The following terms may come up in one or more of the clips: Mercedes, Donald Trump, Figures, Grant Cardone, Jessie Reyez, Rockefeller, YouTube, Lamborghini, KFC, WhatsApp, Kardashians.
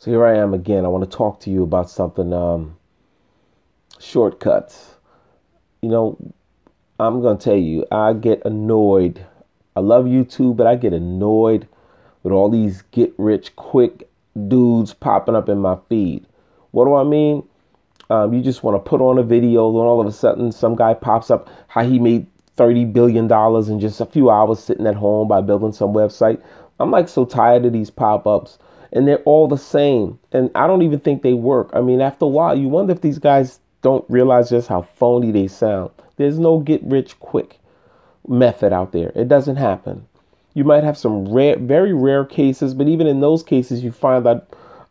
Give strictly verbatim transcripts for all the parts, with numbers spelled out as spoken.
So here I am again. I want to talk to you about something, um, shortcuts. You know, I'm going to tell you, I get annoyed. I love YouTube, but I get annoyed with all these get-rich-quick dudes popping up in my feed. What do I mean? Um, you just want to put on a video, then all of a sudden some guy pops up, how he made thirty billion dollars in just a few hours sitting at home by building some website. I'm like so tired of these pop-ups, and they're all the same, and I don't even think they work. I mean, after a while, you wonder if these guys don't realize just how phony they sound. There's no get-rich-quick method out there. It doesn't happen. You might have some rare, very rare cases, but even in those cases, you find out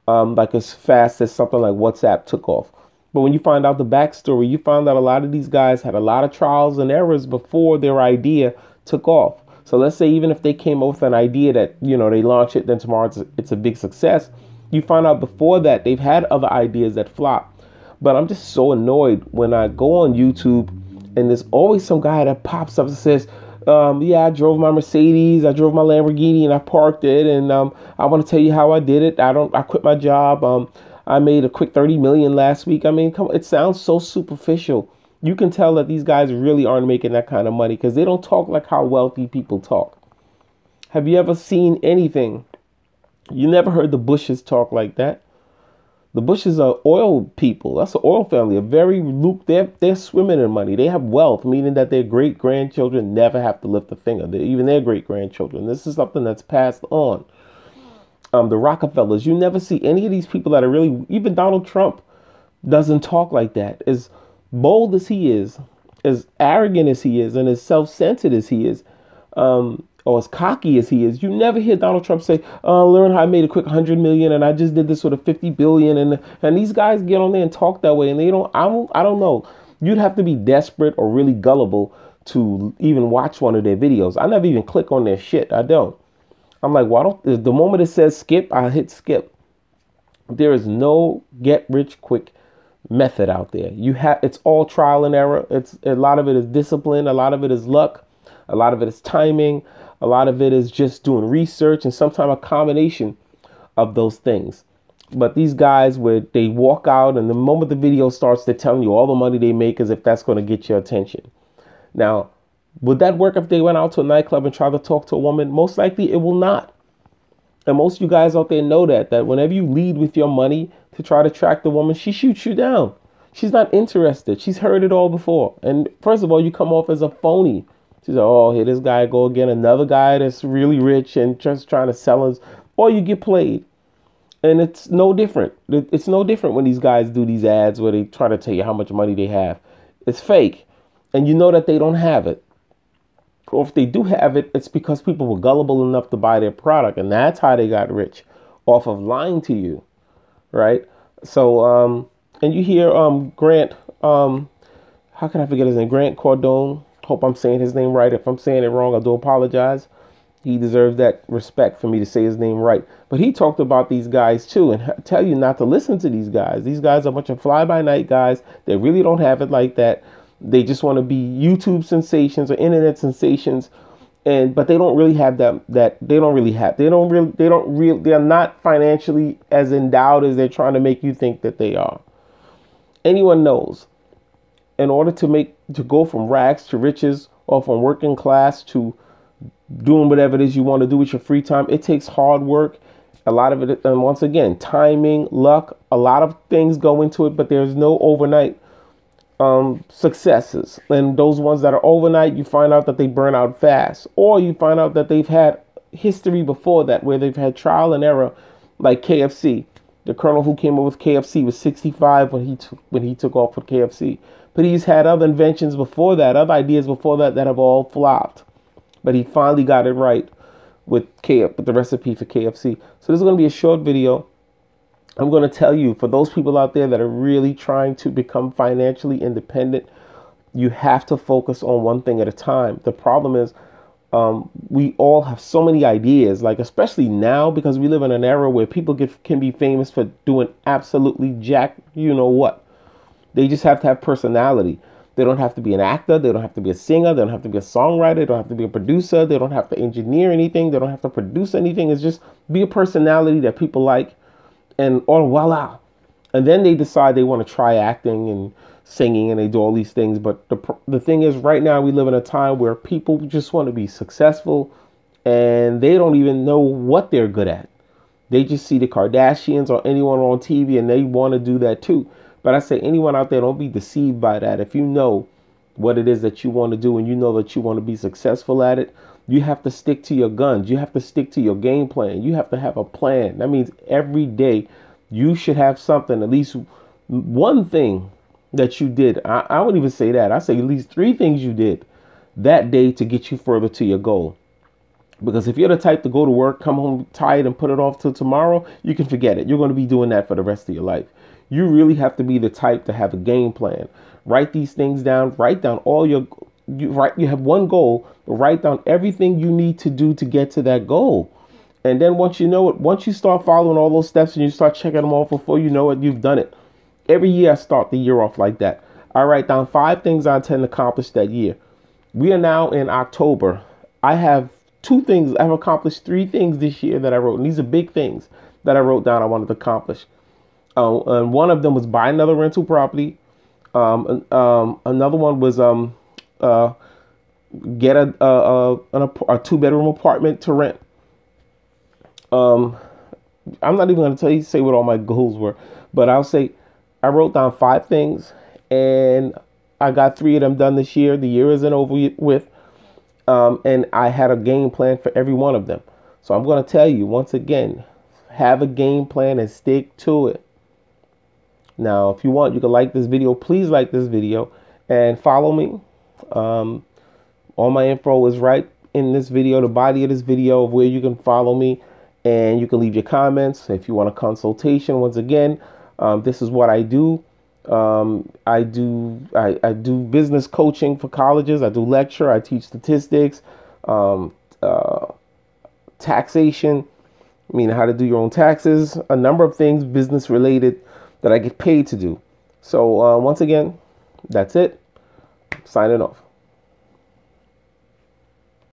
um, like as fast as something like WhatsApp took off. But when you find out the backstory, you find out a lot of these guys had a lot of trials and errors before their idea took off. So let's say even if they came up with an idea that, you know, they launch it, then tomorrow it's a, it's a big success. You find out before that they've had other ideas that flop. But I'm just so annoyed when I go on YouTube and there's always some guy that pops up and says, um, yeah, I drove my Mercedes, I drove my Lamborghini and I parked it. And um, I want to tell you how I did it. I don't, I quit my job. Um, I made a quick thirty million last week. I mean, come, it sounds so superficial. You can tell that these guys really aren't making that kind of money because they don't talk like how wealthy people talk. Have you ever seen anything? You never heard the Bushes talk like that. The Bushes are oil people. That's an oil family. A very Luke. They're, they're swimming in money. They have wealth, meaning that their great-grandchildren never have to lift a finger. They're, even their great-grandchildren. This is something that's passed on. Um, the Rockefellers. You never see any of these people that are really. Even Donald Trump doesn't talk like that. As bold as he is, as arrogant as he is, and as self-centered as he is, um, or as cocky as he is, you never hear Donald Trump say, oh, learn how I made a quick one hundred million and I just did this with a fifty billion. And and these guys get on there and talk that way. And they don't, I don't, I don't know. You'd have to be desperate or really gullible to even watch one of their videos. I never even click on their shit. I don't. I'm like, why don't, the moment it says skip, I hit skip. There is no get rich quick method out there. You have, it's all trial and error. It's a lot of it is discipline. A lot of it is luck. A lot of it is timing. A lot of it is just doing research and sometimes a combination of those things. But these guys, where they walk out and the moment the video starts, they're telling you all the money they make as if that's going to get your attention. Now, would that work if they went out to a nightclub and tried to talk to a woman? Most likely it will not. And most of you guys out there know that, that whenever you lead with your money to try to attract the woman, she shoots you down. She's not interested. She's heard it all before. And first of all, you come off as a phony. She's like, oh, here this guy go again, another guy that's really rich and just trying to sell us, or you get played. And it's no different. It's no different when these guys do these ads where they try to tell you how much money they have. It's fake. And you know that they don't have it. Or if they do have it, it's because people were gullible enough to buy their product. And that's how they got rich, off of lying to you. Right? So, um, and you hear um, Grant, um, how can I forget his name? Grant Cardone. Hope I'm saying his name right. If I'm saying it wrong, I do apologize. He deserves that respect for me to say his name right. But he talked about these guys too, and I tell you not to listen to these guys. These guys are a bunch of fly-by-night guys. They really don't have it like that. They just want to be YouTube sensations or internet sensations, and but they don't really have that. That they don't really have. They don't really. They don't really. They're not financially as endowed as they're trying to make you think that they are. Anyone knows. In order to make to go from rags to riches or from working class to doing whatever it is you want to do with your free time, it takes hard work. A lot of it, and once again, timing, luck, a lot of things go into it, but there's no overnight um, successes. And those ones that are overnight, you find out that they burn out fast, or you find out that they've had history before that where they've had trial and error, like K F C. The colonel who came up with K F C was sixty-five when he took, when he took off with K F C. But he's had other inventions before that, other ideas before that that have all flopped. But he finally got it right with, K with the recipe for K F C. So this is going to be a short video. I'm going to tell you, for those people out there that are really trying to become financially independent, you have to focus on one thing at a time. The problem is um, we all have so many ideas, like especially now because we live in an era where people get, can be famous for doing absolutely jack, you know what. They just have to have personality. They don't have to be an actor. They don't have to be a singer. They don't have to be a songwriter. They don't have to be a producer. They don't have to engineer anything. They don't have to produce anything. It's just be a personality that people like and all voila. And then they decide they want to try acting and singing, and they do all these things. But the, the thing is, right now we live in a time where people just want to be successful, and they don't even know what they're good at. They just see the Kardashians or anyone on T V, and they want to do that too. But I say, anyone out there, don't be deceived by that. If you know what it is that you want to do, and you know that you want to be successful at it, you have to stick to your guns. You have to stick to your game plan. You have to have a plan. That means every day you should have something, at least one thing that you did. I, I wouldn't even say that. I say at least three things you did that day to get you further to your goal. Because if you're the type to go to work, come home tired, and put it off till tomorrow, you can forget it. You're going to be doing that for the rest of your life. You really have to be the type to have a game plan. Write these things down. Write down all your, you write, you have one goal, but write down everything you need to do to get to that goal. And then once you know it, once you start following all those steps and you start checking them off, before you know it, you've done it. Every year I start the year off like that. I write down five things I intend to accomplish that year. We are now in October. I have two things. I've accomplished three things this year that I wrote. And these are big things that I wrote down I wanted to accomplish. Uh, and one of them was buy another rental property. Um, um, another one was um, uh, get a, a, a, a two-bedroom apartment to rent. Um, I'm not even going to tell you, say what all my goals were, but I'll say I wrote down five things, and I got three of them done this year. The year isn't over with. Um, and I had a game plan for every one of them. So I'm going to tell you once again, have a game plan and stick to it. Now, if you want, you can like this video. Please like this video and follow me. Um, all my info is right in this video, the body of this video, of where you can follow me, and you can leave your comments. If you want a consultation, once again, um, this is what I do. Um, I do, I, I do business coaching for colleges. I do lecture. I teach statistics, um, uh, taxation. I mean, how to do your own taxes, a number of things business related that I get paid to do. So, uh, once again, that's it. I'm signing off.